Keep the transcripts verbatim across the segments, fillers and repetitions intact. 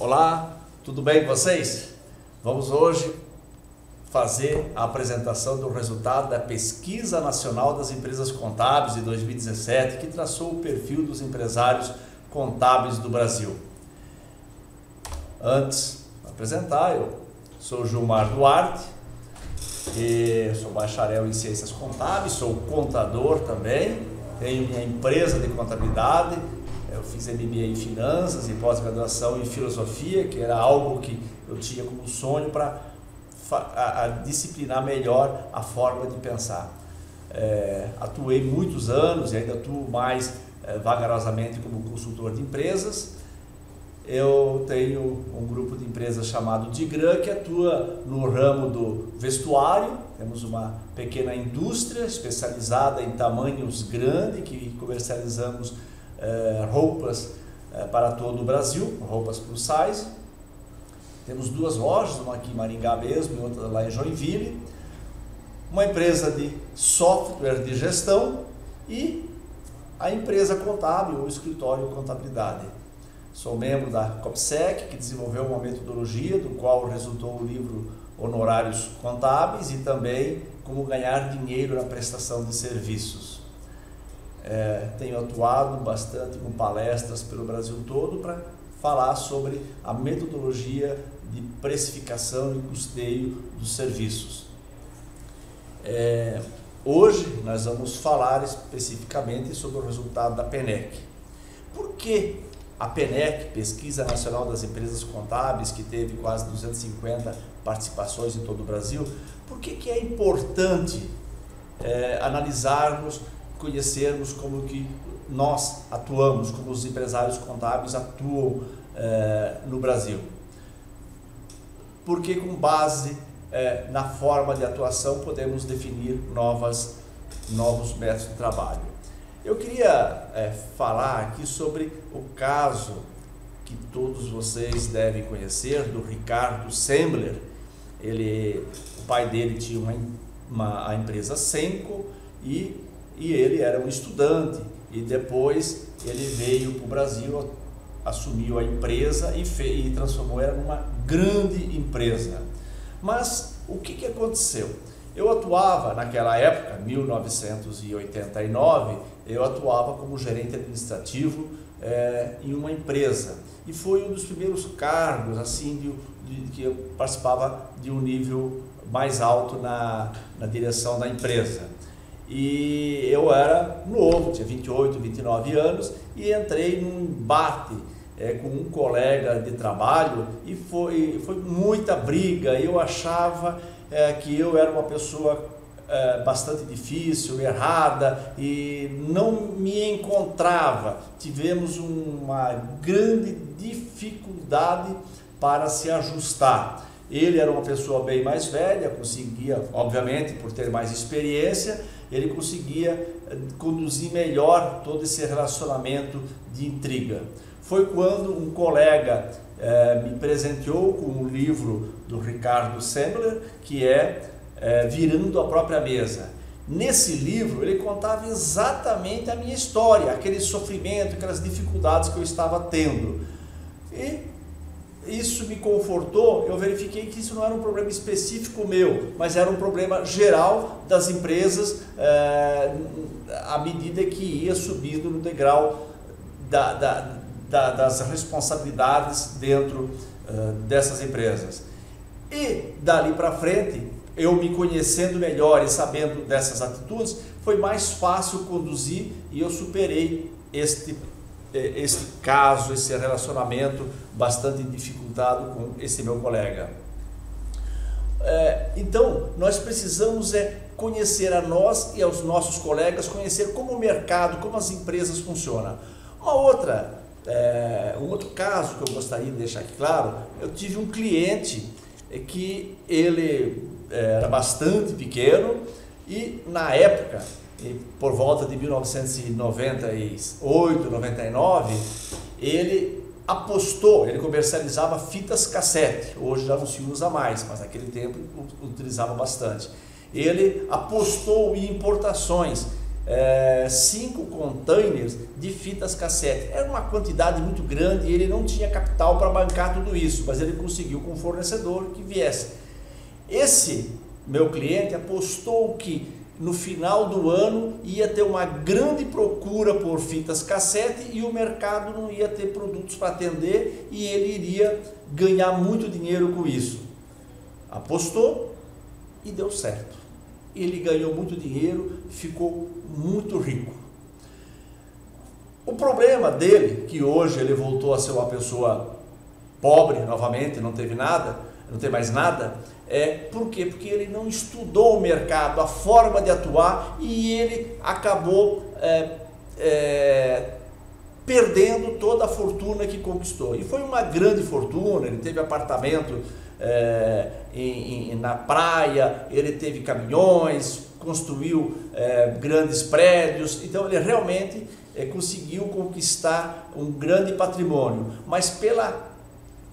Olá, tudo bem com vocês? Vamos hoje fazer a apresentação do resultado da Pesquisa Nacional das Empresas Contábeis de dois mil e dezessete, que traçou o perfil dos empresários contábeis do Brasil. Antes de apresentar, eu sou Gilmar Duarte, e sou bacharel em Ciências Contábeis, sou contador também, tenho minha empresa de contabilidade. Eu fiz M B A em Finanças e pós-graduação em Filosofia, que era algo que eu tinha como sonho para a, a disciplinar melhor a forma de pensar. É, atuei muitos anos e ainda atuo mais é, vagarosamente como consultor de empresas. Eu tenho um grupo de empresas chamado Digran, que atua no ramo do vestuário. Temos uma pequena indústria especializada em tamanhos grandes que comercializamos É, roupas é, para todo o Brasil, roupas plus size. Temos duas lojas, uma aqui em Maringá mesmo e outra lá em Joinville. Uma empresa de software de gestão e a empresa contábil, o escritório contabilidade. Sou membro da Copsec, que desenvolveu uma metodologia do qual resultou o livro Honorários Contábeis e também Como Ganhar Dinheiro na Prestação de Serviços. É, tenho atuado bastante com palestras pelo Brasil todo para falar sobre a metodologia de precificação e custeio dos serviços. É, hoje nós vamos falar especificamente sobre o resultado da P N E C. Por que a P N E C, Pesquisa Nacional das Empresas Contábeis, que teve quase duzentas e cinquenta participações em todo o Brasil, por que, que é importante é, analisarmos, conhecermos como que nós atuamos, como os empresários contábeis atuam eh, no Brasil. Porque com base eh, na forma de atuação podemos definir novas, novos métodos de trabalho. Eu queria eh, falar aqui sobre o caso que todos vocês devem conhecer, do Ricardo Semler. Ele, o pai dele tinha uma, uma, a empresa Semco e E ele era um estudante e depois ele veio para o Brasil, assumiu a empresa e, fez, e transformou ela numa grande empresa. Mas o que, que aconteceu? Eu atuava naquela época, mil novecentos e oitenta e nove, eu atuava como gerente administrativo é, em uma empresa. E foi um dos primeiros cargos assim, de, de, que eu participava de um nível mais alto na, na direção da empresa. E eu era novo, tinha vinte e oito, vinte e nove anos e entrei num embate é, com um colega de trabalho e foi, foi muita briga. Eu achava é, que eu era uma pessoa é, bastante difícil, errada e não me encontrava. Tivemos uma grande dificuldade para se ajustar. Ele era uma pessoa bem mais velha, conseguia, obviamente, por ter mais experiência, ele conseguia conduzir melhor todo esse relacionamento de intriga. Foi quando um colega eh, me presenteou com um livro do Ricardo Semler, que é eh, Virando a Própria Mesa. Nesse livro ele contava exatamente a minha história, aquele sofrimento, aquelas dificuldades que eu estava tendo. E isso me confortou, eu verifiquei que isso não era um problema específico meu, mas era um problema geral das empresas é, à medida que ia subindo no degrau da, da, da, das responsabilidades dentro é, dessas empresas. E dali para frente, eu me conhecendo melhor e sabendo dessas atitudes, foi mais fácil conduzir e eu superei este problema. Este caso, esse relacionamento bastante dificultado com esse meu colega. É, então, nós precisamos é conhecer a nós e aos nossos colegas, conhecer como o mercado, como as empresas funcionam. Uma outra, é, um outro caso que eu gostaria de deixar aqui claro, eu tive um cliente que ele era bastante pequeno e na época, e por volta de mil novecentos e noventa e oito, noventa e nove, ele apostou, ele comercializava fitas cassete, hoje já não se usa mais, mas naquele tempo utilizava bastante. Ele apostou em importações, é, cinco containers de fitas cassete. Era uma quantidade muito grande e ele não tinha capital para bancar tudo isso, mas ele conseguiu com um fornecedor que viesse. Esse meu cliente apostou que no final do ano ia ter uma grande procura por fitas cassete e o mercado não ia ter produtos para atender e ele iria ganhar muito dinheiro com isso. Apostou e deu certo. Ele ganhou muito dinheiro, ficou muito rico. O problema dele, que hoje ele voltou a ser uma pessoa pobre novamente, não teve nada, não tem mais nada, é por quê? Porque ele não estudou o mercado, a forma de atuar, e ele acabou é, é, perdendo toda a fortuna que conquistou. E foi uma grande fortuna, ele teve apartamento é, em, em, na praia, ele teve caminhões, construiu é, grandes prédios, então ele realmente é, conseguiu conquistar um grande patrimônio, mas pela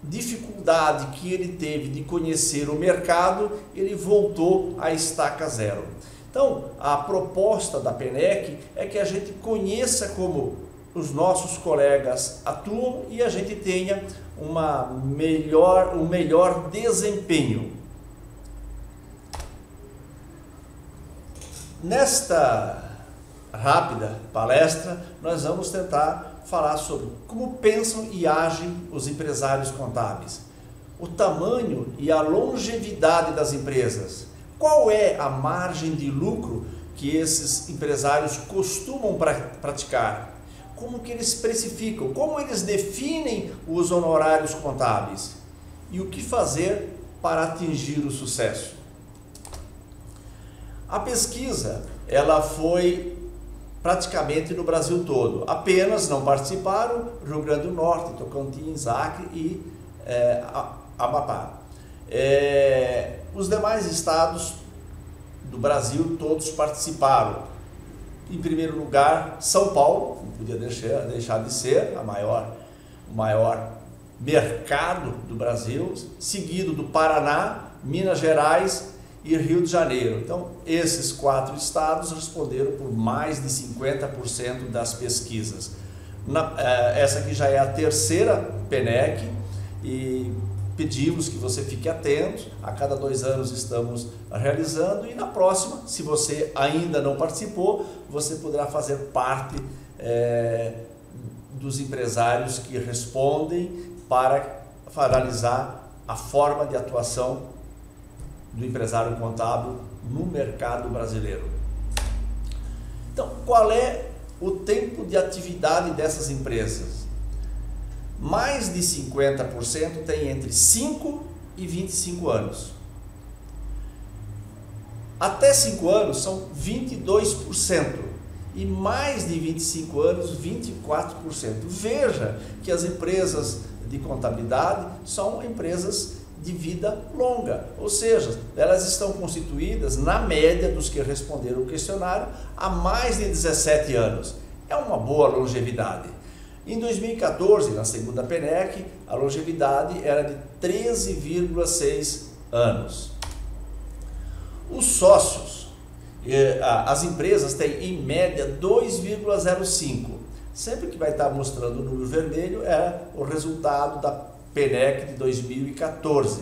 dificuldade que ele teve de conhecer o mercado, ele voltou à estaca zero. Então, a proposta da P N E C é que a gente conheça como os nossos colegas atuam e a gente tenha uma melhor, um melhor desempenho. Nesta rápida palestra, nós vamos tentar falar sobre como pensam e agem os empresários contábeis, o tamanho e a longevidade das empresas, qual é a margem de lucro que esses empresários costumam pra, praticar, como que eles precificam, como eles definem os honorários contábeis e o que fazer para atingir o sucesso. A pesquisa, ela foi praticamente no Brasil todo. Apenas não participaram Rio Grande do Norte, Tocantins, Acre e é, Amapá. É, os demais estados do Brasil todos participaram. Em primeiro lugar, São Paulo, não podia deixar, deixar de ser a maior, o maior mercado do Brasil, seguido do Paraná, Minas Gerais e Rio de Janeiro. Então, esses quatro estados responderam por mais de cinquenta por cento das pesquisas. Na, essa aqui já é a terceira P N E C e pedimos que você fique atento. A cada dois anos estamos realizando e na próxima, se você ainda não participou, você poderá fazer parte é, dos empresários que respondem para analisar a forma de atuação do empresário contábil no mercado brasileiro. Então, qual é o tempo de atividade dessas empresas? Mais de cinquenta por cento tem entre cinco e vinte e cinco anos. Até cinco anos são vinte e dois por cento e mais de vinte e cinco anos, vinte e quatro por cento. Veja que as empresas de contabilidade são empresas de vida longa, ou seja, elas estão constituídas, na média dos que responderam o questionário, há mais de dezessete anos. É uma boa longevidade. Em dois mil e quatorze, na segunda P N E C, a longevidade era de treze vírgula seis anos. Os sócios, as empresas têm em média dois vírgula zero cinco. Sempre que vai estar mostrando o número vermelho, é o resultado da P N E C de dois mil e quatorze,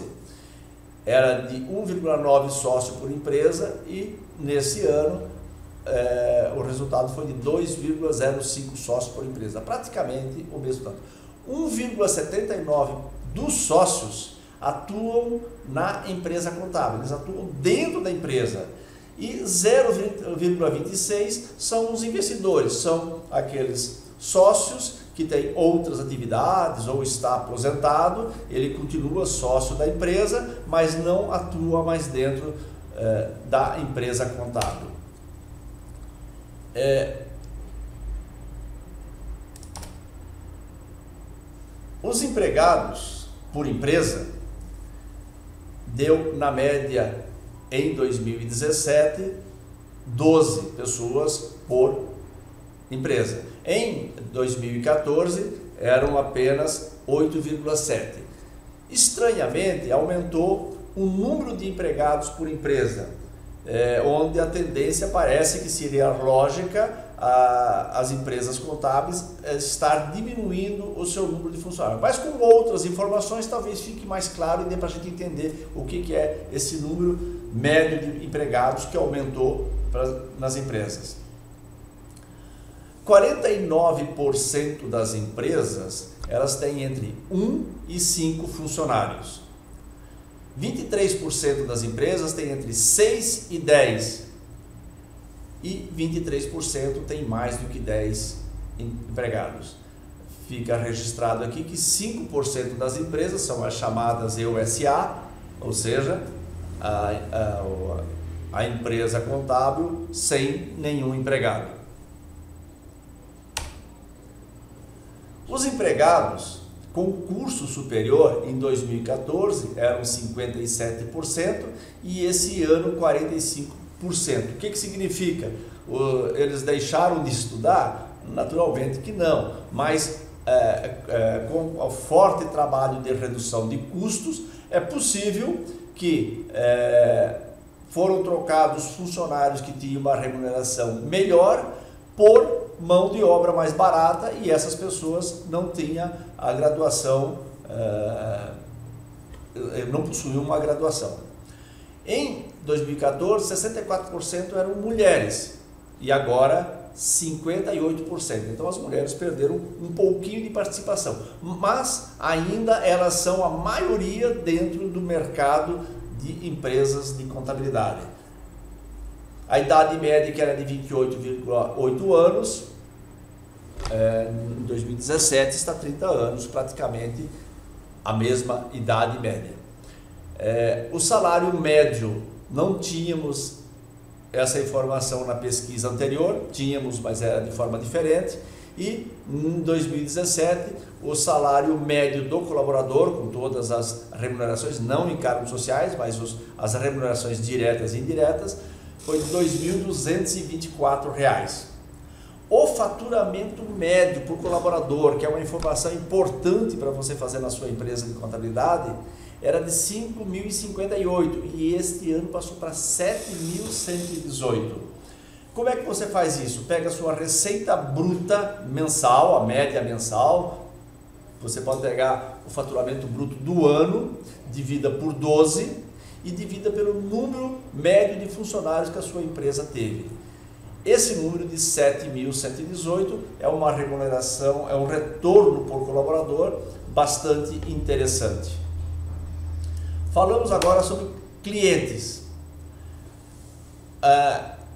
era de um vírgula nove sócio por empresa e nesse ano é, o resultado foi de dois vírgula zero cinco sócios por empresa, praticamente o mesmo tanto. um vírgula setenta e nove dos sócios atuam na empresa contábil, eles atuam dentro da empresa e zero vírgula vinte e seis são os investidores, são aqueles sócios que tem outras atividades ou está aposentado, ele continua sócio da empresa, mas não atua mais dentro eh, da empresa contábil. É... Os empregados por empresa deu na média em dois mil e dezessete doze pessoas por empresa. Em dois mil e quatorze eram apenas oito vírgula sete. Estranhamente aumentou o número de empregados por empresa é, onde a tendência parece que seria lógica a, as empresas contábeis estar diminuindo o seu número de funcionários. Mas com outras informações talvez fique mais claro e dê para a gente entender o que, que é esse número médio de empregados que aumentou pra, nas empresas. quarenta e nove por cento das empresas elas têm entre um e cinco funcionários. vinte e três por cento das empresas têm entre seis e dez. E vinte e três por cento tem mais do que dez empregados. Fica registrado aqui que cinco por cento das empresas são as chamadas E U S A, ou seja, a, a, a empresa contábil sem nenhum empregado. Os empregados com curso superior em dois mil e quatorze eram cinquenta e sete por cento e esse ano quarenta e cinco por cento. O que, que significa? O, eles deixaram de estudar? Naturalmente que não, mas é, é, com o forte trabalho de redução de custos é possível que é, foram trocados funcionários que tinham uma remuneração melhor por mão de obra mais barata e essas pessoas não tinham a graduação, não possuíam uma graduação. Em dois mil e quatorze, sessenta e quatro por cento eram mulheres e agora cinquenta e oito por cento. Então as mulheres perderam um pouquinho de participação, mas ainda elas são a maioria dentro do mercado de empresas de contabilidade. A idade média que era de vinte e oito vírgula oito anos, é, em dois mil e dezessete está trinta anos, praticamente a mesma idade média. É, o salário médio, não tínhamos essa informação na pesquisa anterior, tínhamos, mas era de forma diferente. E em dois mil e dezessete o salário médio do colaborador, com todas as remunerações, não em cargos sociais, mas os, as remunerações diretas e indiretas, foi de dois mil duzentos e vinte e quatro reais. O faturamento médio por colaborador, que é uma informação importante para você fazer na sua empresa de contabilidade, era de cinco mil e cinquenta e oito e este ano passou para sete mil cento e dezoito. Como é que você faz isso? Pega a sua receita bruta mensal, a média mensal, você pode pegar o faturamento bruto do ano, divida por doze, e divida pelo número médio de funcionários que a sua empresa teve. Esse número de sete mil cento e dezoito é uma remuneração, é um retorno por colaborador bastante interessante. Falamos agora sobre clientes.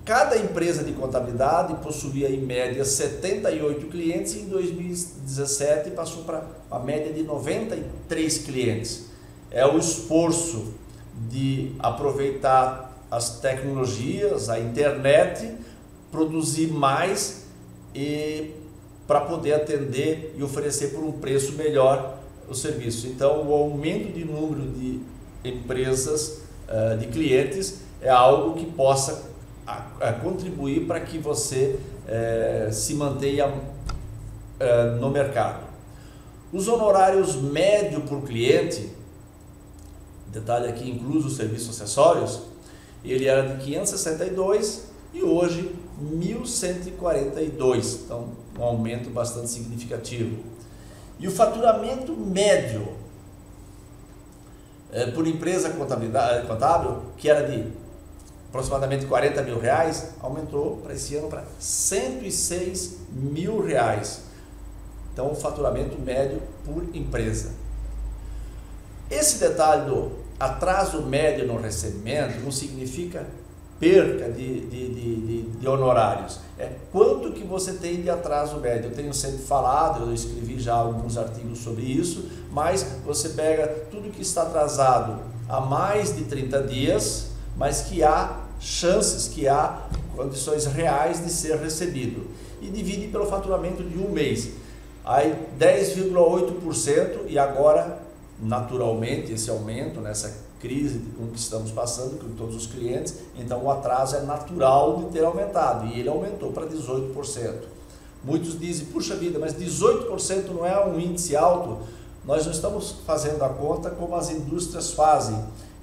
Cada empresa de contabilidade possuía em média setenta e oito clientes e em dois mil e dezessete passou para a média de noventa e três clientes. É o esforço de aproveitar as tecnologias, a internet, produzir mais e para poder atender e oferecer por um preço melhor o serviço. Então, o aumento de número de empresas, de clientes, é algo que possa contribuir para que você se mantenha no mercado. Os honorários médio por cliente, detalhe aqui, incluso os serviços acessórios, ele era de quinhentos e sessenta e dois e hoje mil cento e quarenta e dois, então um aumento bastante significativo. E o faturamento médio é, por empresa contábil, que era de aproximadamente quarenta mil reais, aumentou para esse ano para cento e seis mil reais, então o faturamento médio por empresa. Esse detalhe do atraso médio no recebimento não significa perca de, de, de, de honorários. É quanto que você tem de atraso médio. Eu tenho sempre falado, eu escrevi já alguns artigos sobre isso, mas você pega tudo que está atrasado há mais de trinta dias, mas que há chances, que há condições reais de ser recebido. E divide pelo faturamento de um mês. Aí dez vírgula oito por cento e agora... naturalmente esse aumento nessa crise com que estamos passando com todos os clientes, então o atraso é natural de ter aumentado e ele aumentou para dezoito por cento. Muitos dizem, puxa vida, mas dezoito por cento não é um índice alto? Nós não estamos fazendo a conta como as indústrias fazem,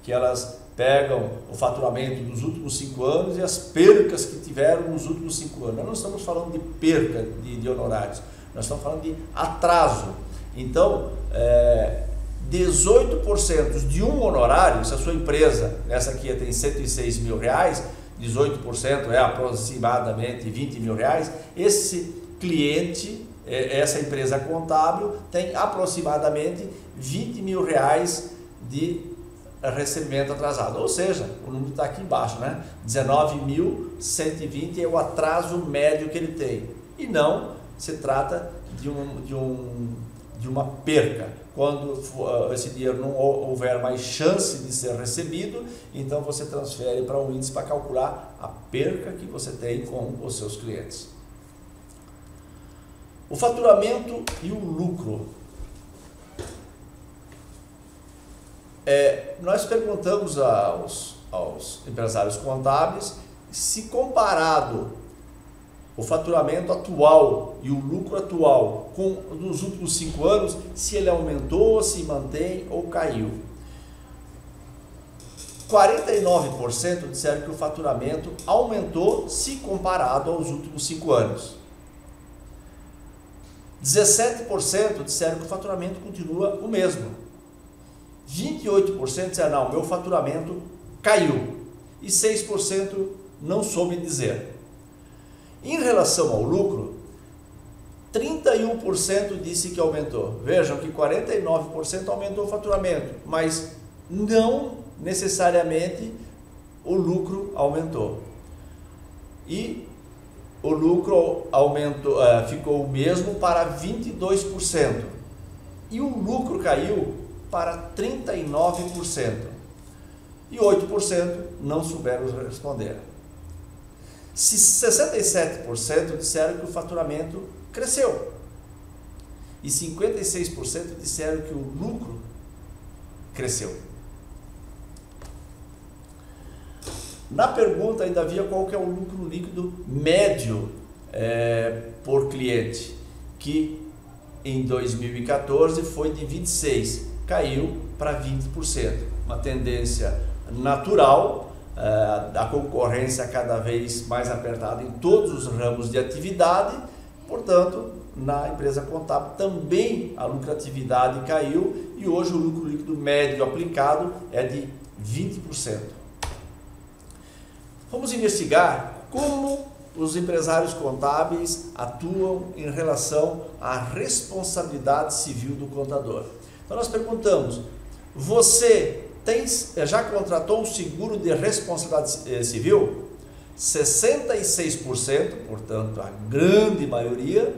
que elas pegam o faturamento dos últimos cinco anos e as percas que tiveram nos últimos cinco anos. Nós não estamos falando de perca de, de honorários, nós estamos falando de atraso. Então, é, dezoito por cento de um honorário, se a sua empresa, nessa aqui tem cento e seis mil reais, dezoito por cento é aproximadamente vinte mil reais, esse cliente, essa empresa contábil, tem aproximadamente vinte mil reais de recebimento atrasado, ou seja, o número está aqui embaixo, né? dezenove mil cento e vinte é o atraso médio que ele tem, e não se trata de, um, de, um, de uma perca. Quando uh, esse dinheiro não houver mais chance de ser recebido, então você transfere para um índice para calcular a perca que você tem com os seus clientes. O faturamento e o lucro. É, nós perguntamos aos, aos empresários contábeis se, comparado o faturamento atual e o lucro atual com nos últimos cinco anos, se ele aumentou, se mantém ou caiu. quarenta e nove por cento disseram que o faturamento aumentou se comparado aos últimos cinco anos. dezessete por cento disseram que o faturamento continua o mesmo. vinte e oito por cento disseram, não, meu faturamento caiu, e seis por cento não soube dizer. Em relação ao lucro, trinta e um por cento disse que aumentou. Vejam que quarenta e nove por cento aumentou o faturamento, mas não necessariamente o lucro aumentou. E o lucro aumentou, ficou o mesmo para vinte e dois por cento, e o lucro caiu para trinta e nove por cento, e oito por cento não souberam responder. Se sessenta e sete por cento disseram que o faturamento cresceu, e cinquenta e seis por cento disseram que o lucro cresceu. Na pergunta ainda havia qual que é o lucro líquido médio é, por cliente, que em dois mil e quatorze foi de vinte e seis por cento. Caiu para vinte por cento, uma tendência natural, a concorrência cada vez mais apertada em todos os ramos de atividade, portanto, na empresa contábil também a lucratividade caiu e hoje o lucro líquido médio aplicado é de vinte por cento. Vamos investigar como os empresários contábeis atuam em relação à responsabilidade civil do contador. Então nós perguntamos, você tem, já contratou um seguro de responsabilidade civil? sessenta e seis por cento, portanto a grande maioria,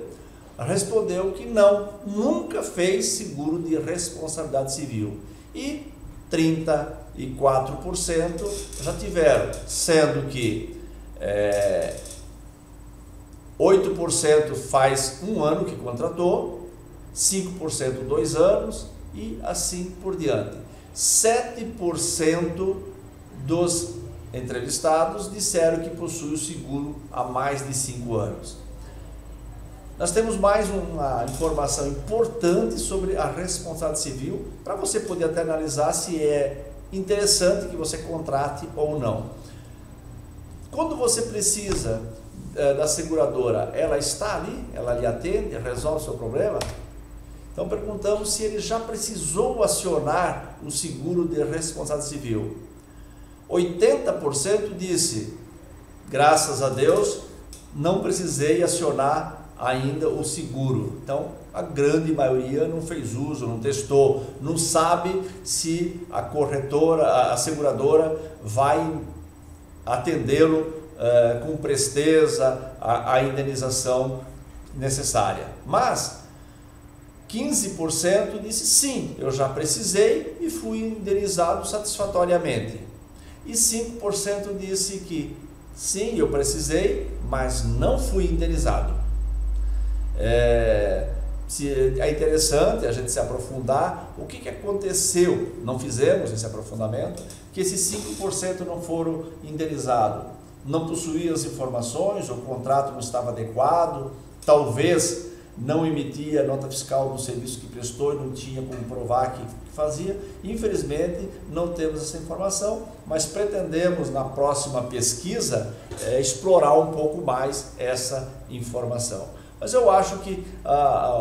respondeu que não, nunca fez seguro de responsabilidade civil. E trinta e quatro por cento já tiveram, sendo que é, oito por cento faz um ano que contratou, cinco por cento dois anos, e assim por diante. sete por cento dos entrevistados disseram que possui o seguro há mais de cinco anos. Nós temos mais uma informação importante sobre a responsabilidade civil, para você poder até analisar se é interessante que você contrate ou não. Quando você precisa da seguradora, ela está ali, ela lhe atende, resolve o seu problema? Então perguntamos se ele já precisou acionar o seguro de responsabilidade civil. oitenta por cento disse, graças a Deus, não precisei acionar ainda o seguro. Então a grande maioria não fez uso, não testou, não sabe se a corretora, a seguradora vai atendê-lo uh, com presteza a, a indenização necessária. Mas quinze por cento disse sim, eu já precisei e fui indenizado satisfatoriamente. E cinco por cento disse que sim, eu precisei, mas não fui indenizado. É, é interessante a gente se aprofundar o que, que aconteceu, não fizemos esse aprofundamento, que esses cinco por cento não foram indenizados, não possuíam as informações, o contrato não estava adequado, talvez não emitia nota fiscal do serviço que prestou, não tinha como provar que fazia. Infelizmente, não temos essa informação, mas pretendemos, na próxima pesquisa, é, explorar um pouco mais essa informação. Mas eu acho que a,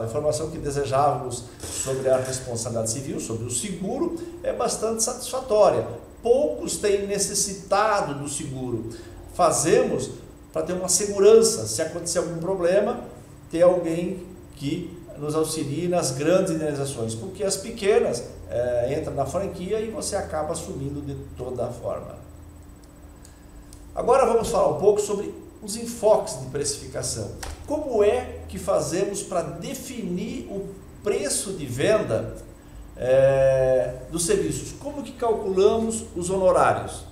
a informação que desejávamos sobre a responsabilidade civil, sobre o seguro, é bastante satisfatória. Poucos têm necessitado do seguro. Fazemos para ter uma segurança. Se acontecer algum problema, ter alguém que nos auxilie nas grandes indenizações, porque as pequenas é, entram na franquia e você acaba assumindo de toda forma. Agora vamos falar um pouco sobre os enfoques de precificação. Como é que fazemos para definir o preço de venda é, dos serviços? Como que calculamos os honorários?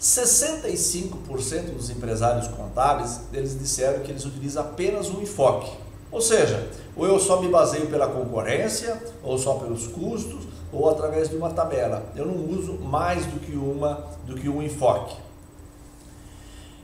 sessenta e cinco por cento dos empresários contábeis, eles disseram que eles utilizam apenas um enfoque. Ou seja, ou eu só me baseio pela concorrência, ou só pelos custos, ou através de uma tabela. Eu não uso mais do que, uma, do que um enfoque.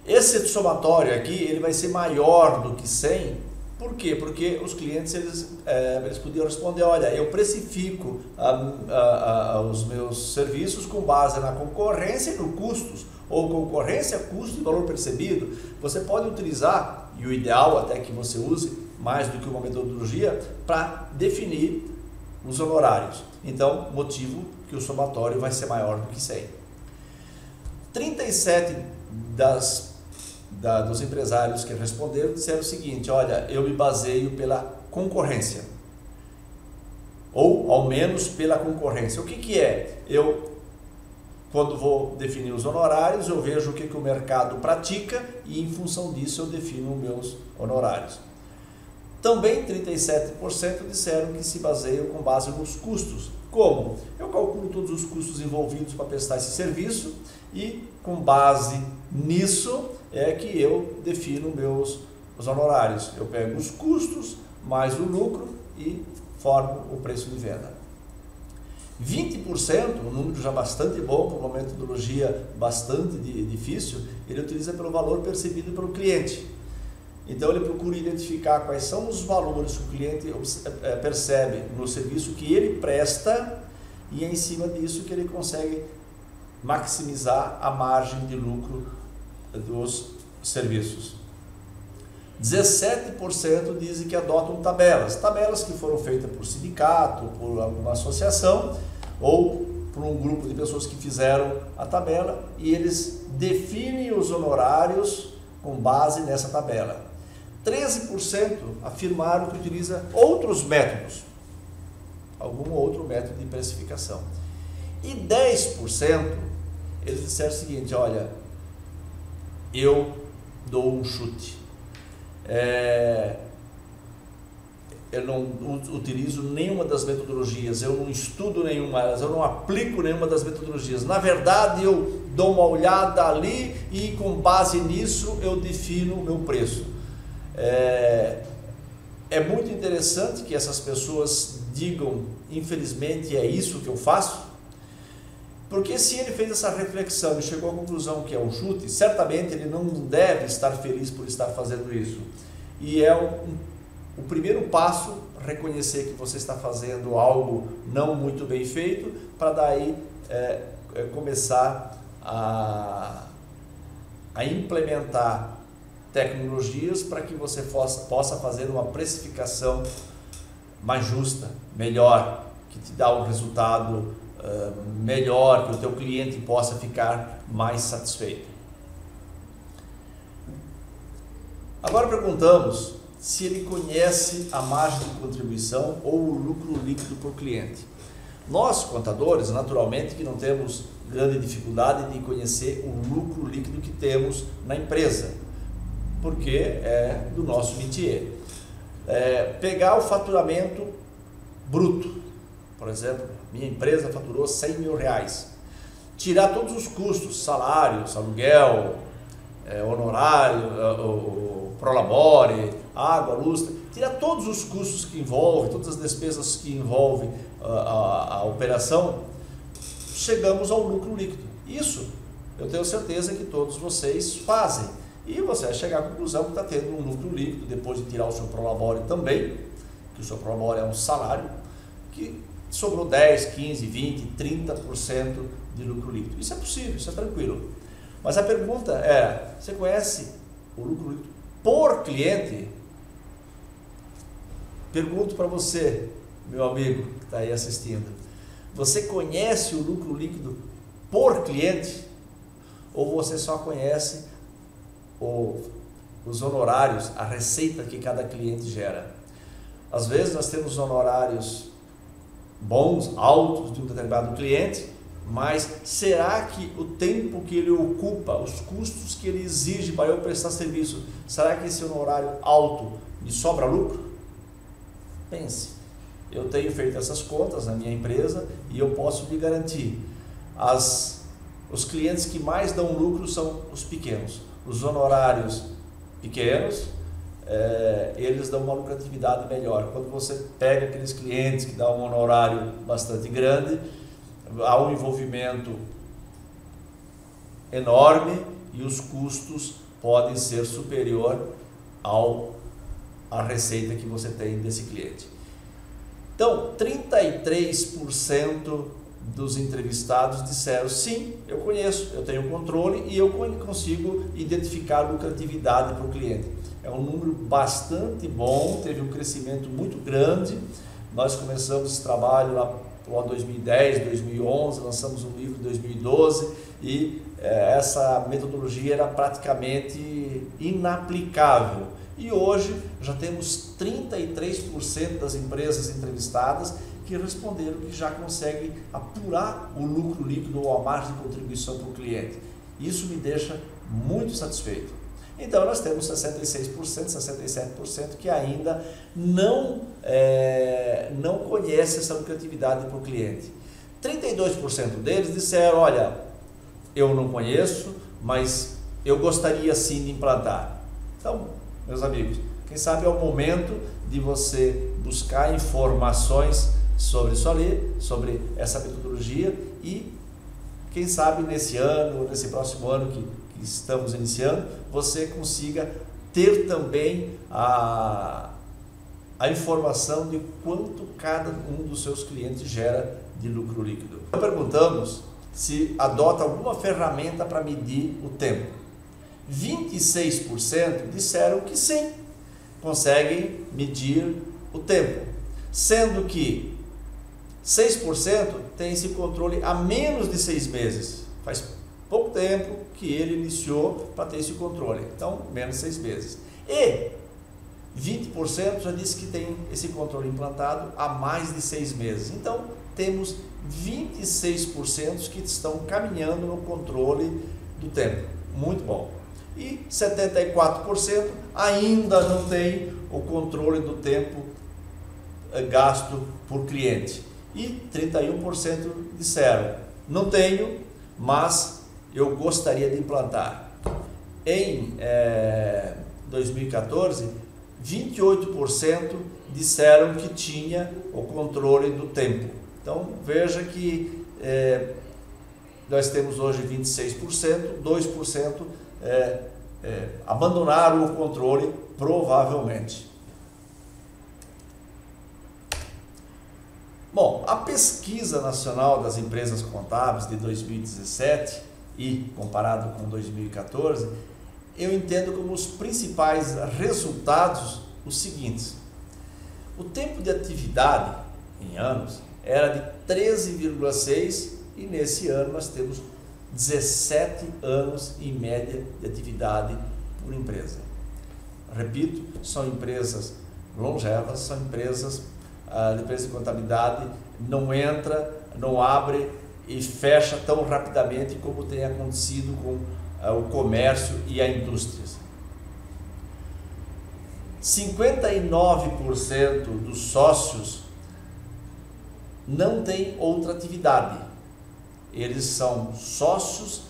Esse somatório aqui, ele vai ser maior do que cem. Por quê? Porque os clientes, eles, é, eles podiam responder, olha, eu precifico a, a, a, os meus serviços com base na concorrência e no custos, ou concorrência, custo e valor percebido. Você pode utilizar, e o ideal até que você use mais do que uma metodologia, para definir os honorários. Então, motivo que o somatório vai ser maior do que cem. trinta e sete das Da, dos empresários que responderam disseram o seguinte, olha, eu me baseio pela concorrência, ou ao menos pela concorrência. O que que é? Eu, quando vou definir os honorários, eu vejo o que que o mercado pratica e em função disso eu defino os meus honorários. Também trinta e sete por cento disseram que se baseiam com base nos custos. Como? Eu calculo todos os custos envolvidos para prestar esse serviço e com base nisso é que eu defino meus os honorários. Eu pego os custos mais o lucro e formo o preço de venda. vinte por cento, um número já bastante bom para uma metodologia bastante difícil, ele utiliza pelo valor percebido pelo cliente. Então ele procura identificar quais são os valores que o cliente percebe no serviço que ele presta e é em cima disso que ele consegue maximizar a margem de lucro dos serviços. dezessete por cento dizem que adotam tabelas, tabelas que foram feitas por sindicato, por alguma associação ou por um grupo de pessoas que fizeram a tabela e eles definem os honorários com base nessa tabela. treze por cento afirmaram que utiliza outros métodos, algum outro método de precificação. E dez por cento eles disseram o seguinte, olha, eu dou um chute, é, eu não utilizo nenhuma das metodologias, eu não estudo nenhuma, eu não aplico nenhuma das metodologias. Na verdade, eu dou uma olhada ali e com base nisso eu defino o meu preço. É, é muito interessante que essas pessoas digam, infelizmente é isso que eu faço, porque se ele fez essa reflexão e chegou à conclusão que é um chute, certamente ele não deve estar feliz por estar fazendo isso. E é um, um, o primeiro passo, reconhecer que você está fazendo algo não muito bem feito, para daí é, é, começar a, a implementar tecnologias para que você possa, possa fazer uma precificação mais justa, melhor, que te dá um resultado Uh, melhor, que o teu cliente possa ficar mais satisfeito. Agora perguntamos se ele conhece a margem de contribuição ou o lucro líquido por cliente. Nós, contadores, naturalmente que não temos grande dificuldade de conhecer o lucro líquido que temos na empresa, porque é do nosso métier. É, pegar o faturamento bruto, por exemplo, minha empresa faturou cem mil reais. Tirar todos os custos, salários, aluguel, é, honorário, é, o prolabore, água, luz, tirar todos os custos que envolvem, todas as despesas que envolvem a, a, a operação, chegamos ao lucro líquido. Isso eu tenho certeza que todos vocês fazem. E você vai chegar à conclusão que está tendo um lucro líquido, depois de tirar o seu prolabore também, que o seu prolabore é um salário, que sobrou dez, quinze, vinte, trinta por cento de lucro líquido. Isso é possível, isso é tranquilo. Mas a pergunta é, você conhece o lucro líquido por cliente? Pergunto para você, meu amigo que está aí assistindo, você conhece o lucro líquido por cliente? Ou você só conhece o, os honorários, a receita que cada cliente gera? Às vezes nós temos honorários bons, altos de um determinado cliente, mas será que o tempo que ele ocupa, os custos que ele exige para eu prestar serviço, será que esse honorário alto me sobra lucro? Pense, eu tenho feito essas contas na minha empresa e eu posso lhe garantir, as, os clientes que mais dão lucro são os pequenos, os honorários pequenos, é, eles dão uma lucratividade melhor. Quando você pega aqueles clientes que dão um honorário bastante grande, há um envolvimento enorme e os custos podem ser superior ao a receita que você tem desse cliente. Então, trinta e três por cento dos entrevistados disseram sim, eu conheço, eu tenho controle e eu consigo identificar lucratividade para o cliente. É um número bastante bom, teve um crescimento muito grande. Nós começamos esse trabalho lá em dois mil e dez, dois mil e onze, lançamos um livro em dois mil e doze e eh, essa metodologia era praticamente inaplicável. E hoje já temos trinta e três por cento das empresas entrevistadas que responderam que já conseguem apurar o lucro líquido ou a margem de contribuição para o cliente. Isso me deixa muito satisfeito. Então nós temos sessenta e seis por cento, sessenta e sete por cento que ainda não, é, não conhece essa lucratividade para o cliente. trinta e dois por cento deles disseram, olha, eu não conheço, mas eu gostaria sim de implantar. Então, meus amigos, quem sabe é o momento de você buscar informações sobre isso ali, sobre essa metodologia e quem sabe nesse ano ou nesse próximo ano que, que estamos iniciando, você consiga ter também a, a informação de quanto cada um dos seus clientes gera de lucro líquido. Nós perguntamos se adota alguma ferramenta para medir o tempo. vinte e seis por cento disseram que sim, conseguem medir o tempo, sendo que seis por cento tem esse controle há menos de seis meses, faz pouco tempo que ele iniciou para ter esse controle, então menos de seis meses. E vinte por cento já disse que tem esse controle implantado há mais de seis meses, então temos vinte e seis por cento que estão caminhando no controle do tempo, muito bom. E setenta e quatro por cento ainda não tem o controle do tempo gasto por cliente. E trinta e um por cento disseram, não tenho, mas eu gostaria de implantar. Em é, dois mil e quatorze, vinte e oito por cento disseram que tinha o controle do tempo. Então veja que é, nós temos hoje vinte e seis por cento, dois por cento É, é, abandonaram o controle, provavelmente. Bom, a Pesquisa Nacional das Empresas Contábeis de dois mil e dezessete e comparado com dois mil e quatorze, eu entendo como os principais resultados os seguintes. O tempo de atividade em anos era de treze vírgula seis e nesse ano nós temos dezessete anos em média de atividade por empresa. Repito, são empresas longevas, são empresas, a empresa de contabilidade não entra, não abre e fecha tão rapidamente como tem acontecido com uh, o comércio e a indústria. cinquenta e nove por cento dos sócios não tem outra atividade. Eles são sócios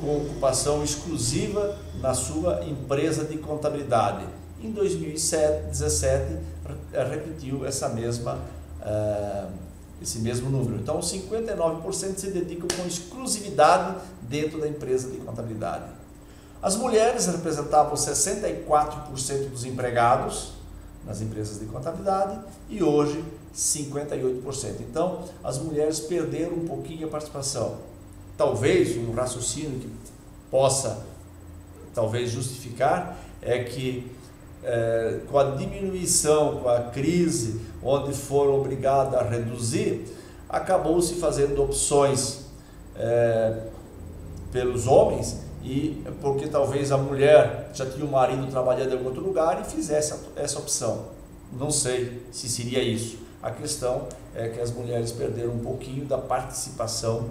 com ocupação exclusiva na sua empresa de contabilidade. Em dois mil e dezessete, repetiu essa mesma uh, esse mesmo número. Então, cinquenta e nove por cento se dedicam com exclusividade dentro da empresa de contabilidade. As mulheres representavam sessenta e quatro por cento dos empregados nas empresas de contabilidade e hoje cinquenta e oito por cento. Então, as mulheres perderam um pouquinho a participação. Talvez um raciocínio que possa talvez justificar é que é, com a diminuição, com a crise, onde foram obrigados a reduzir, acabou se fazendo opções é, pelos homens, e porque talvez a mulher já tinha o marido trabalhando em outro lugar e fizesse essa opção. Não sei se seria isso. A questão é que as mulheres perderam um pouquinho da participação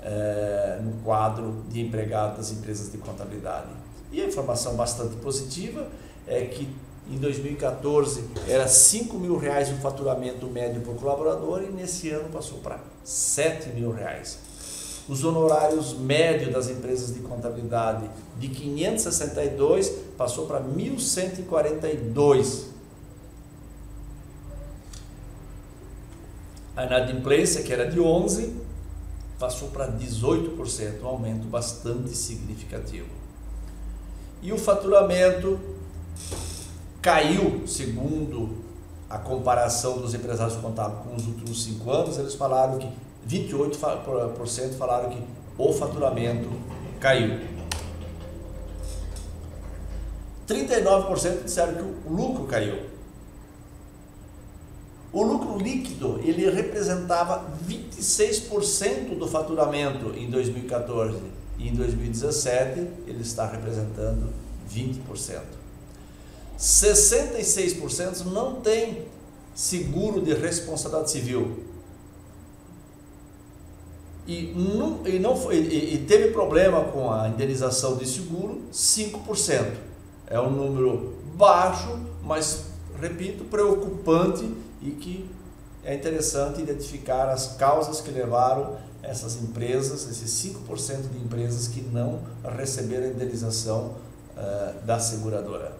é, no quadro de empregado das empresas de contabilidade. E a informação bastante positiva é que em dois mil e quatorze era cinco mil reais o faturamento médio por colaborador e nesse ano passou para sete mil reais. Os honorários médios das empresas de contabilidade de quinhentos e sessenta e dois passou para mil cento e quarenta e dois. A inadimplência, que era de onze por cento, passou para dezoito por cento, um aumento bastante significativo. E o faturamento caiu, segundo a comparação dos empresários contábeis com os últimos cinco anos, eles falaram que vinte e oito por cento falaram que o faturamento caiu. trinta e nove por cento disseram que o lucro caiu. O lucro líquido, ele representava vinte e seis por cento do faturamento em dois mil e quatorze e em dois mil e dezessete ele está representando vinte por cento. sessenta e seis por cento não tem seguro de responsabilidade civil e não, e, não foi, e, e teve problema com a indenização de seguro, cinco por cento. É um número baixo, mas, repito, preocupante, e que é interessante identificar as causas que levaram essas empresas, esses cinco por cento de empresas que não receberam a indenização uh, da seguradora.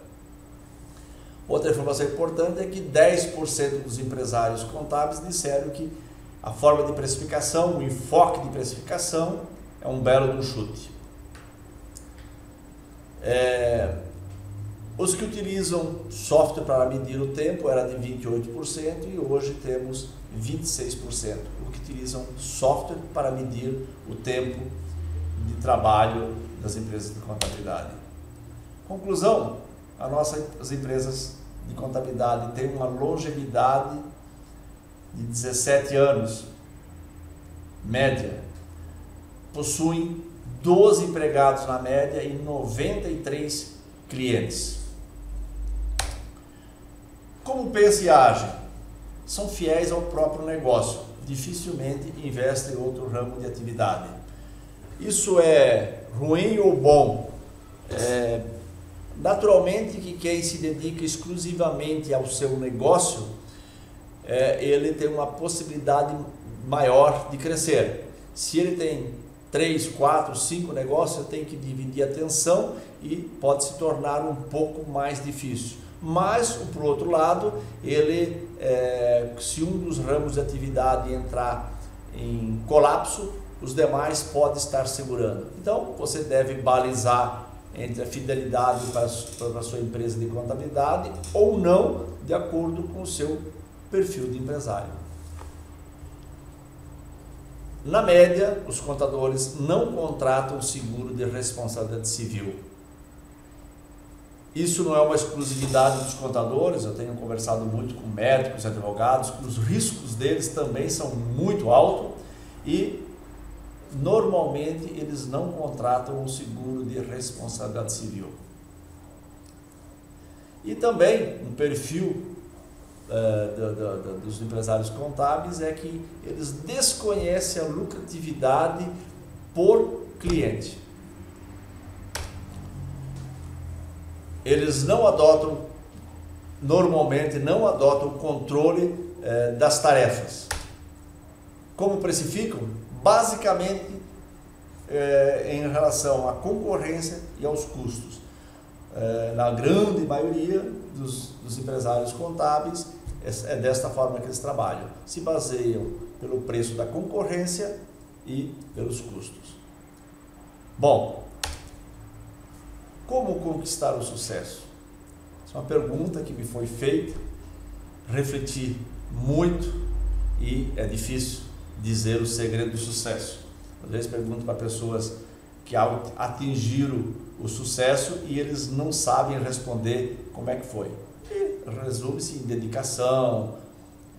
Outra informação importante é que dez por cento dos empresários contábeis disseram que a forma de precificação, o enfoque de precificação é um belo do chute. É... Os que utilizam software para medir o tempo era de vinte e oito por cento e hoje temos vinte e seis por cento. O que utilizam software para medir o tempo de trabalho das empresas de contabilidade. Conclusão, a nossa, as empresas de contabilidade têm uma longevidade de dezessete anos, média, possuem doze empregados na média e noventa e três clientes. Como pensa e age? São fiéis ao próprio negócio, dificilmente investem em outro ramo de atividade. Isso é ruim ou bom? É, naturalmente que quem se dedica exclusivamente ao seu negócio, é, ele tem uma possibilidade maior de crescer. Se ele tem três, quatro, cinco negócios, ele tem que dividir a atenção e pode se tornar um pouco mais difícil. Mas, por outro lado, ele, é, se um dos ramos de atividade entrar em colapso, os demais podem estar segurando. Então, você deve balizar entre a fidelidade para, para a sua empresa de contabilidade ou não, de acordo com o seu perfil de empresário. Na média, os contadores não contratam seguro de responsabilidade civil. Isso não é uma exclusividade dos contadores, eu tenho conversado muito com médicos e advogados, os riscos deles também são muito altos e normalmente eles não contratam um seguro de responsabilidade civil. E também um perfil uh, do, do, do, dos empresários contábeis é que eles desconhecem a lucratividade por cliente. Eles não adotam, normalmente não adotam o controle eh, das tarefas. Como precificam? Basicamente eh, em relação à concorrência e aos custos. Eh, na grande maioria dos, dos empresários contábeis, É desta forma que eles trabalham. Se baseiam pelo preço da concorrência e pelos custos. Bom, como conquistar o sucesso? Essa é uma pergunta que me foi feita. Refleti muito e é difícil dizer o segredo do sucesso. Às vezes pergunto para pessoas que atingiram o sucesso e eles não sabem responder como é que foi. E resume-se em dedicação,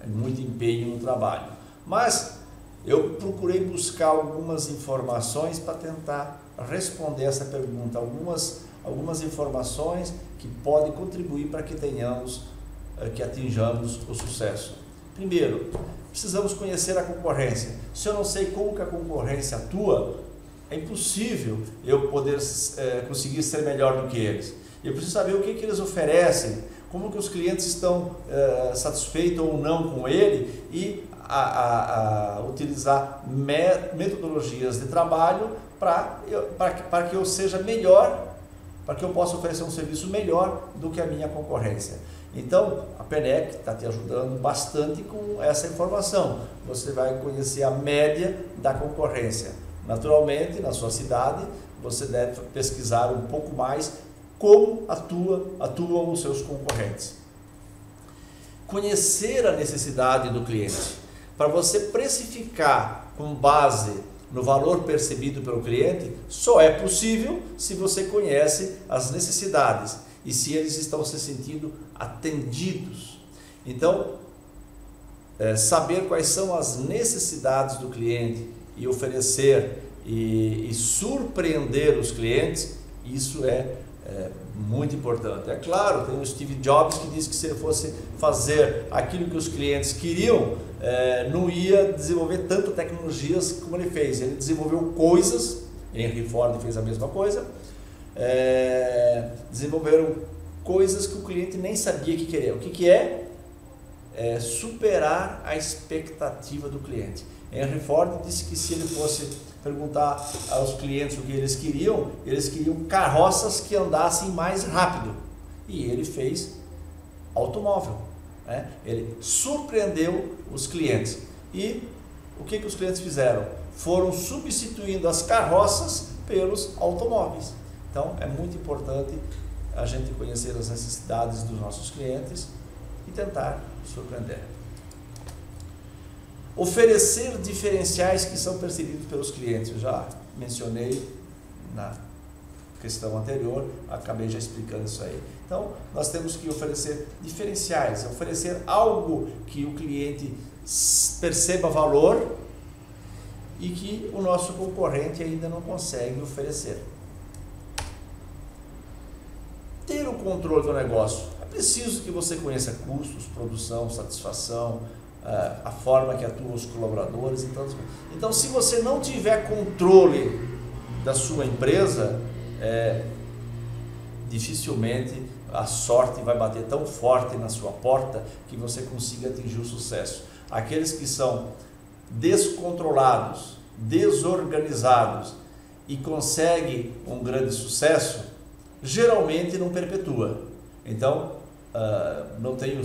muito empenho no trabalho. Mas eu procurei buscar algumas informações para tentar responder essa pergunta, algumas, algumas informações que podem contribuir para que tenhamos, que atinjamos o sucesso. Primeiro, precisamos conhecer a concorrência. Se eu não sei como que a concorrência atua, é impossível eu poder é, conseguir ser melhor do que eles. Eu preciso saber o que, que eles oferecem, como que os clientes estão é, satisfeitos ou não com ele e a, a, a utilizar metodologias de trabalho para que, que eu seja melhor, para que eu possa oferecer um serviço melhor do que a minha concorrência. Então, a P N E C está te ajudando bastante com essa informação. Você vai conhecer a média da concorrência. Naturalmente, na sua cidade, você deve pesquisar um pouco mais como atua, atuam os seus concorrentes. Conhecer a necessidade do cliente. Para você precificar com base no valor percebido pelo cliente, só é possível se você conhece as necessidades e se eles estão se sentindo atendidos. Então, é, saber quais são as necessidades do cliente e oferecer e, e surpreender os clientes, isso é, é muito importante. É claro, tem o Steve Jobs que disse que se ele fosse fazer aquilo que os clientes queriam, é, não ia desenvolver tanto tecnologias como ele fez. Ele desenvolveu coisas, Henry Ford fez a mesma coisa, é, desenvolveram coisas que o cliente nem sabia que queria. O que, que é? É superar a expectativa do cliente. Henry Ford disse que se ele fosse perguntar aos clientes o que eles queriam, eles queriam carroças que andassem mais rápido. E ele fez automóvel, né? Ele surpreendeu os clientes. E o que, que os clientes fizeram? Foram substituindo as carroças pelos automóveis. Então é muito importante a gente conhecer as necessidades dos nossos clientes e tentar surpreender. Oferecer diferenciais que são percebidos pelos clientes. Eu já mencionei na questão anterior, acabei já explicando isso aí. Então, nós temos que oferecer diferenciais, oferecer algo que o cliente perceba valor e que o nosso concorrente ainda não consegue oferecer. Ter o controle do negócio. É preciso que você conheça custos, produção, satisfação, a forma que atuam os colaboradores. Então, então se você não tiver controle da sua empresa, é, dificilmente a sorte vai bater tão forte na sua porta que você consiga atingir o sucesso. Aqueles que são descontrolados, desorganizados e conseguem um grande sucesso, geralmente não perpetua. Então, uh, não tenho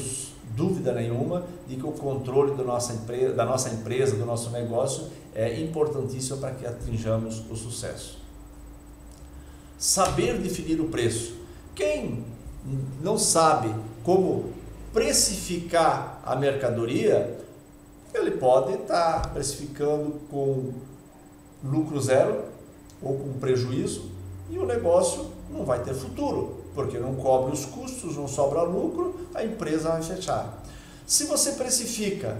dúvida nenhuma de que o controle da nossa empresa, da nossa empresa, do nosso negócio é importantíssimo para que atinjamos o sucesso. Saber definir o preço. Quem não sabe como precificar a mercadoria, ele pode estar precificando com lucro zero ou com prejuízo e o negócio não vai ter futuro, porque não cobre os custos, não sobra lucro, a empresa vai fechar. Se você precifica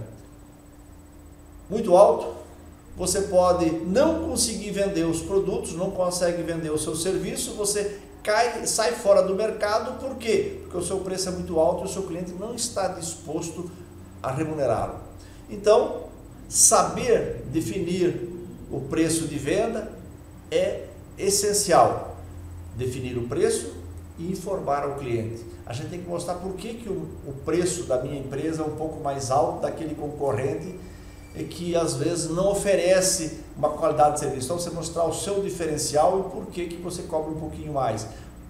muito alto, você pode não conseguir vender os produtos, não consegue vender o seu serviço, você cai, sai fora do mercado. Por quê? Porque o seu preço é muito alto e o seu cliente não está disposto a remunerá-lo. Então, saber definir o preço de venda é essencial. Definir o preço e informar ao cliente. A gente tem que mostrar por que, que o, o preço da minha empresa é um pouco mais alto daquele concorrente e que às vezes não oferece uma qualidade de serviço. Então você mostrar o seu diferencial e por que, que você cobra um pouquinho mais.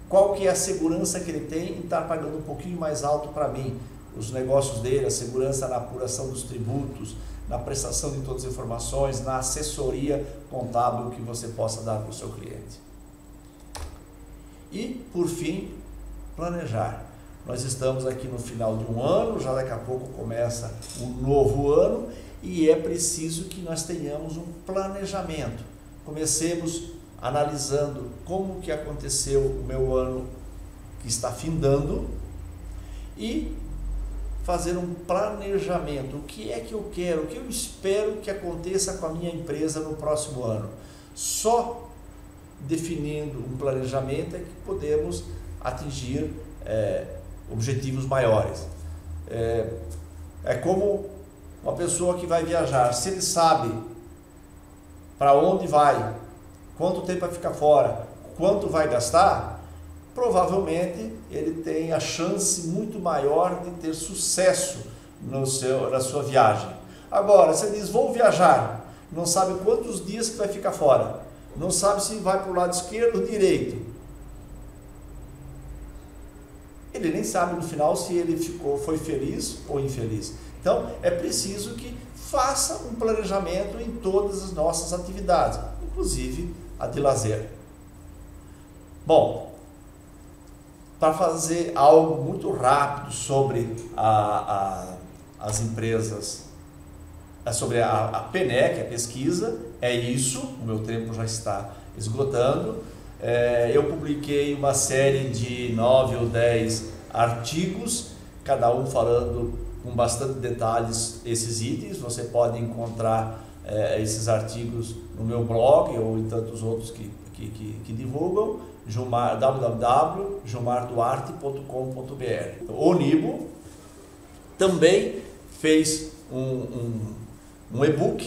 Qual que é a segurança que ele tem em estar pagando um pouquinho mais alto para mim. os negócios dele, a segurança na apuração dos tributos, na prestação de todas as informações, na assessoria contábil que você possa dar para o seu cliente. E, por fim, planejar. Nós estamos aqui no final de um ano, já daqui a pouco começa um novo ano e é preciso que nós tenhamos um planejamento. Comecemos analisando como que aconteceu o meu ano que está findando e fazer um planejamento. O que é que eu quero, o que eu espero que aconteça com a minha empresa no próximo ano. Só definindo um planejamento é que podemos atingir é, objetivos maiores. É, é como uma pessoa que vai viajar, se ele sabe para onde vai, quanto tempo vai ficar fora, quanto vai gastar, provavelmente ele tem a chance muito maior de ter sucesso no seu, na sua viagem. Agora, se ele diz, vou viajar, não sabe quantos dias que vai ficar fora, não sabe se vai para o lado esquerdo ou direito. Ele nem sabe no final se ele ficou, foi feliz ou infeliz. Então, é preciso que faça um planejamento em todas as nossas atividades, inclusive a de lazer. Bom, para fazer algo muito rápido sobre a, a, as empresas, sobre a, a P N E C, a pesquisa, é isso, o meu tempo já está esgotando. É, eu publiquei uma série de nove ou dez artigos, cada um falando com bastante detalhes esses itens. Você pode encontrar é, esses artigos no meu blog ou em tantos outros que, que, que, que divulgam, w w w ponto jumar duarte ponto com ponto b r. O Nibo também fez um, um, um e-book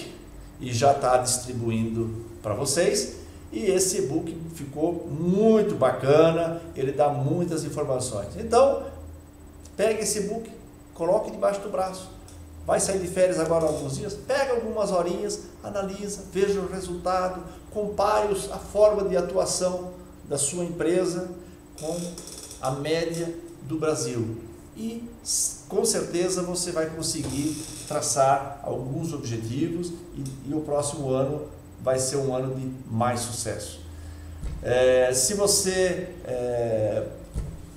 e já está distribuindo para vocês. E esse e-book ficou muito bacana, ele dá muitas informações. Então, pega esse e-book, coloque debaixo do braço. Vai sair de férias agora alguns dias, pega algumas horinhas, analisa, veja o resultado, compare a forma de atuação da sua empresa com a média do Brasil. E com certeza você vai conseguir traçar alguns objetivos e, e o próximo ano vai ser um ano de mais sucesso. É, se você é,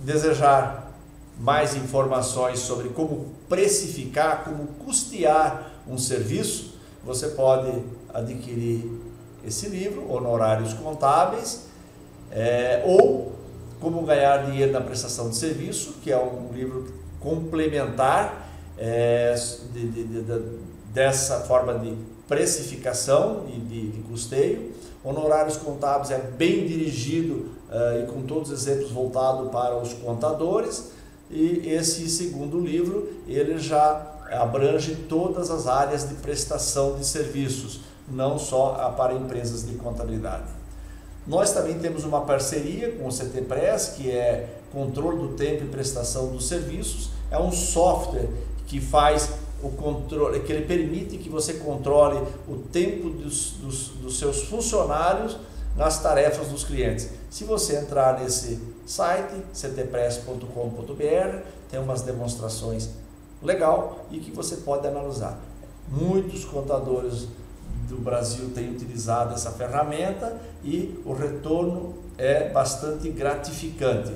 desejar mais informações sobre como precificar, como custear um serviço, você pode adquirir esse livro, Honorários Contábeis, é, ou Como Ganhar Dinheiro na Prestação de Serviço, que é um livro complementar é, de, de, de, de, dessa forma de precificação e de, de custeio. Honorários Contábeis é bem dirigido uh, e com todos os exemplos voltado para os contadores, e esse segundo livro ele já abrange todas as áreas de prestação de serviços, não só para empresas de contabilidade. Nós também temos uma parceria com o C T Press, que é Controle do Tempo e Prestação dos Serviços. É um software que faz o controle, que ele permite que você controle o tempo dos, dos, dos seus funcionários nas tarefas dos clientes. Se você entrar nesse site, c t press ponto com ponto b r, tem umas demonstrações legal e que você pode analisar. Muitos contadores do Brasil têm utilizado essa ferramenta e o retorno é bastante gratificante.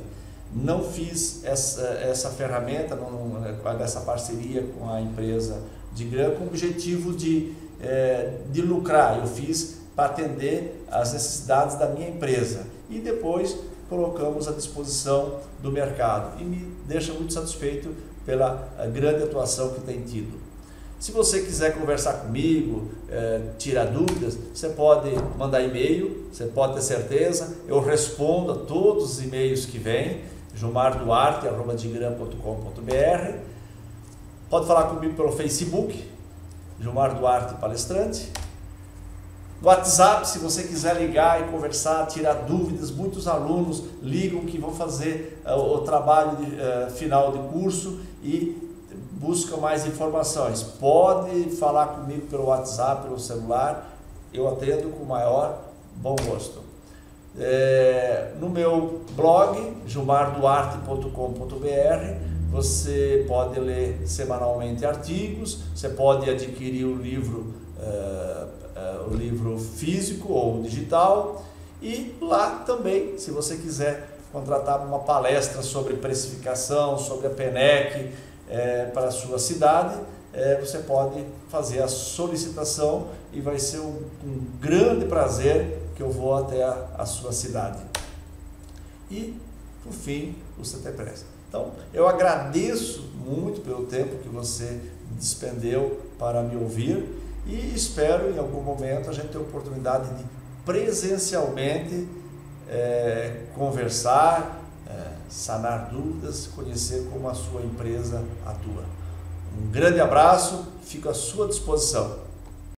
Não fiz essa, essa ferramenta, não, essa parceria com a empresa Digran com o objetivo de, é, de lucrar. Eu fiz para atender às necessidades da minha empresa e depois colocamos à disposição do mercado. E me deixa muito satisfeito pela grande atuação que tem tido. Se você quiser conversar comigo, é, tirar dúvidas, você pode mandar e-mail, você pode ter certeza. Eu respondo a todos os e-mails que vêm, jumar duarte ponto com ponto b r. Pode falar comigo pelo Facebook, Gilmar Duarte Palestrante. No WhatsApp, se você quiser ligar e conversar, tirar dúvidas, muitos alunos ligam que vão fazer uh, o trabalho de, uh, final de curso e buscam mais informações. Pode falar comigo pelo WhatsApp, pelo celular, eu atendo com o maior bom gosto. É, no meu blog, jumar duarte ponto com ponto b r, você pode ler semanalmente artigos, você pode adquirir o livro, uh, uh, o livro físico ou digital, e lá também, se você quiser contratar uma palestra sobre precificação, sobre a P N E C uh, para a sua cidade, uh, você pode fazer a solicitação e vai ser um, um grande prazer que eu vou até a, a sua cidade. E, por fim, o C T Press. Então, eu agradeço muito pelo tempo que você despendeu para me ouvir e espero, em algum momento, a gente ter a oportunidade de presencialmente é, conversar, é, sanar dúvidas, conhecer como a sua empresa atua. Um grande abraço, fico à sua disposição.